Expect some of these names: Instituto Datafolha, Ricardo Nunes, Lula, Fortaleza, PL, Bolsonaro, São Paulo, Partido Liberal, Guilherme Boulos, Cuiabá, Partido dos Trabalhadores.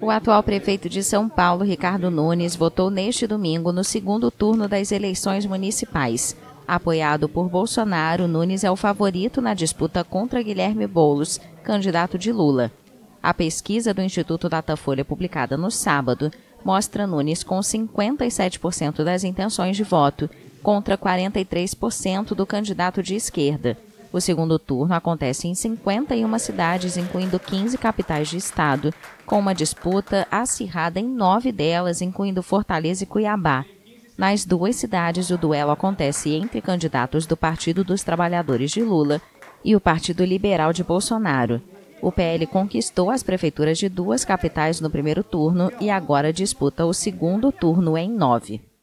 O atual prefeito de São Paulo, Ricardo Nunes, votou neste domingo no segundo turno das eleições municipais. Apoiado por Bolsonaro, Nunes é o favorito na disputa contra Guilherme Boulos, candidato de Lula. A pesquisa do Instituto Datafolha, publicada no sábado, mostra Nunes com 57% das intenções de voto, contra 43% do candidato de esquerda. O segundo turno acontece em 51 cidades, incluindo 15 capitais de estado, com uma disputa acirrada em 9 delas, incluindo Fortaleza e Cuiabá. Nas 2 cidades, o duelo acontece entre candidatos do Partido dos Trabalhadores de Lula e o Partido Liberal de Bolsonaro. O PL conquistou as prefeituras de 2 capitais no primeiro turno e agora disputa o segundo turno em 9.